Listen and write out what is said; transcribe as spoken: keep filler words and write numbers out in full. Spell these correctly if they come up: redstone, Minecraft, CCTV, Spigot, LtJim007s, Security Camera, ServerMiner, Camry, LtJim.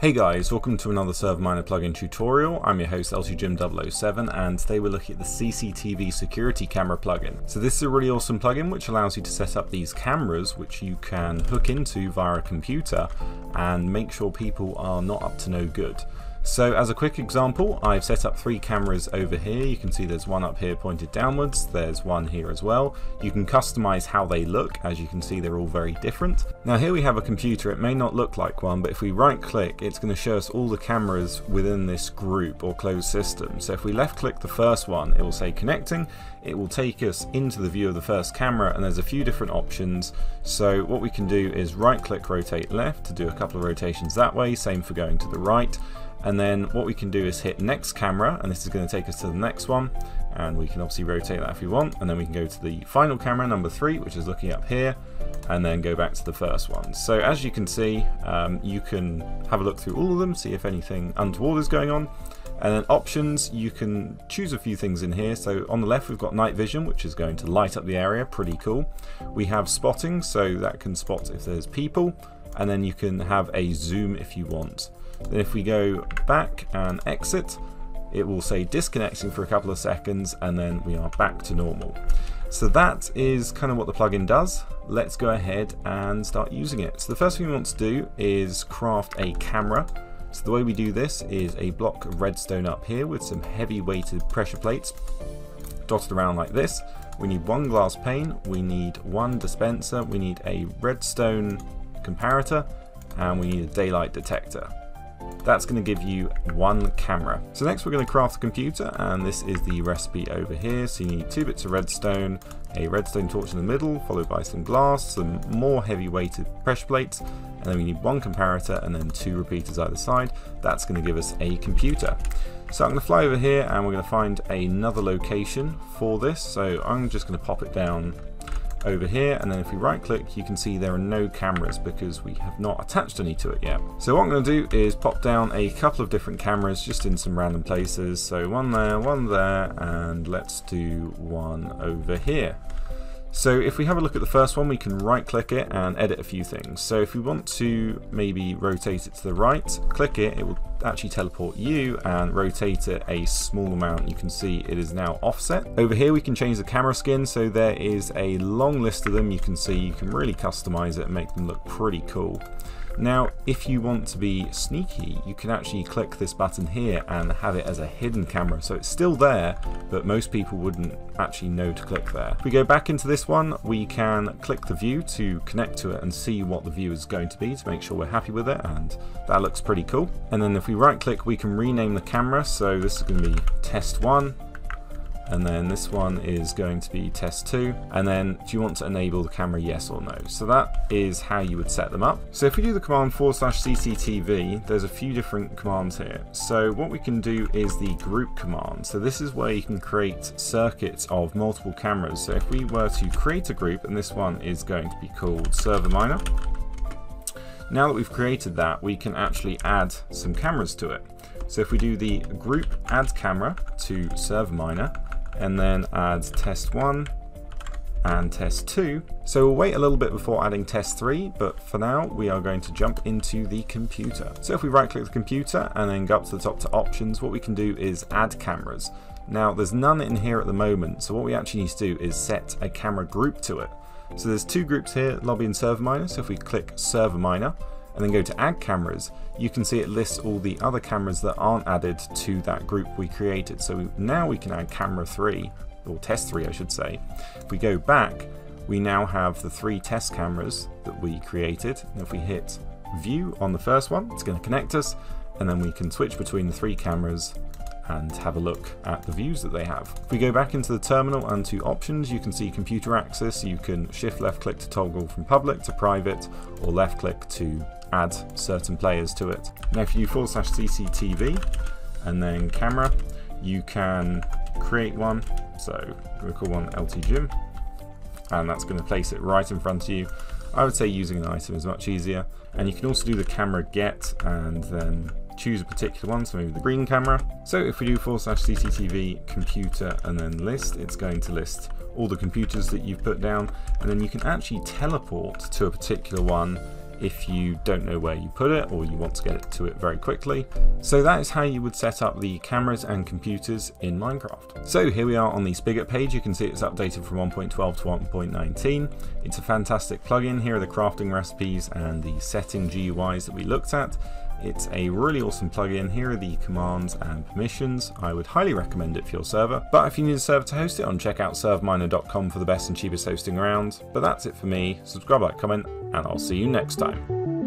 Hey guys, welcome to another ServerMiner plugin tutorial. I'm your host L T Jim zero zero seven and today we're looking at the C C T V security camera plugin. So this is a really awesome plugin which allows you to set up these cameras which you can hook into via a computer and make sure people are not up to no good. So as a quick example, I've set up three cameras over here. You can see there's one up here pointed downwards, there's one here as well. You can customize how they look. As you can see, they're all very different. Now here we have a computer. It may not look like one, but if we right click, it's going to show us all the cameras within this group or closed system. So if we left click the first one, it will say connecting. It will take us into the view of the first camera and there's a few different options. So what we can do is right click rotate left to do a couple of rotations that way, same for going to the right. And then what we can do is hit next camera, and this is going to take us to the next one, and we can obviously rotate that if we want, and then we can go to the final camera number three, which is looking up here, and then go back to the first one. So as you can see, um, you can have a look through all of them, see if anything untoward is going on. And then options, you can choose a few things in here. So on the left we've got night vision, which is going to light up the area, pretty cool. We have spotting, so that can spot if there's people, and then you can have a zoom if you want. Then if we go back and exit, it will say disconnecting for a couple of seconds and then we are back to normal. So that is kind of what the plugin does. Let's go ahead and start using it. So the first thing we want to do is craft a camera. So the way we do this is a block of redstone up here with some heavy weighted pressure plates dotted around like this. We need one glass pane, we need one dispenser, we need a redstone comparator, and we need a daylight detector. That's going to give you one camera. So next we're going to craft a computer, and this is the recipe over here. So you need two bits of redstone, a redstone torch in the middle, followed by some glass, some more heavy weighted pressure plates, and then we need one comparator and then two repeaters either side. That's going to give us a computer. So I'm going to fly over here and we're going to find another location for this. So I'm just going to pop it down over here, and then if we right click you can see there are no cameras because we have not attached any to it yet. So what I'm going to do is pop down a couple of different cameras just in some random places. So one there, one there, and let's do one over here. So if we have a look at the first one, we can right click it and edit a few things. So if we want to maybe rotate it to the right, click it, it will actually teleport you and rotate it a small amount. You can see it is now offset. Over here we can change the camera skin, so there is a long list of them. You can see you can really customize it and make them look pretty cool. Now if you want to be sneaky, you can actually click this button here and have it as a hidden camera, so it's still there but most people wouldn't actually know to click there. If we go back into this one, we can click the view to connect to it and see what the view is going to be to make sure we're happy with it, and that looks pretty cool. And then if we right click we can rename the camera, so this is going to be test one, and then this one is going to be test two, and then do you want to enable the camera, yes or no. So that is how you would set them up. So if we do the command forward slash C C T V, there's a few different commands here. So what we can do is the group command. So this is where you can create circuits of multiple cameras. So if we were to create a group, and this one is going to be called ServerMiner. Now that we've created that, we can actually add some cameras to it. So if we do the group add camera to ServerMiner, and then add test one and test two. So we'll wait a little bit before adding test three, but for now we are going to jump into the computer. So if we right click the computer and then go up to the top to options, what we can do is add cameras. Now there's none in here at the moment, so what we actually need to do is set a camera group to it. So there's two groups here, Lobby and ServerMiner. So if we click ServerMiner and then go to add cameras, you can see it lists all the other cameras that aren't added to that group we created. So we, now we can add camera three, or test three I should say. If we go back, we now have the three test cameras that we created, and if we hit view on the first one, it's going to connect us, and then we can switch between the three cameras and have a look at the views that they have. If we go back into the terminal and to options, you can see computer access. You can shift left click to toggle from public to private, or left click to add certain players to it. Now if you do forward slash C C T V and then camera, you can create one. So we'll call one LtJim, and that's going to place it right in front of you. I would say using an item is much easier. And you can also do the camera get and then choose a particular one, so maybe the green camera. So if we do forward slash C C T V computer and then list, it's going to list all the computers that you've put down, and then you can actually teleport to a particular one if you don't know where you put it or you want to get to it very quickly. So that is how you would set up the cameras and computers in Minecraft. So here we are on the Spigot page. You can see it's updated from one point twelve to one point nineteen. It's a fantastic plugin. Here are the crafting recipes and the setting G U Is that we looked at. It's a really awesome plugin. Here are the commands and permissions. I would highly recommend it for your server, but if you need a server to host it on, check out server miner dot com for the best and cheapest hosting around. But that's it for me. Subscribe, like, comment, and I'll see you next time.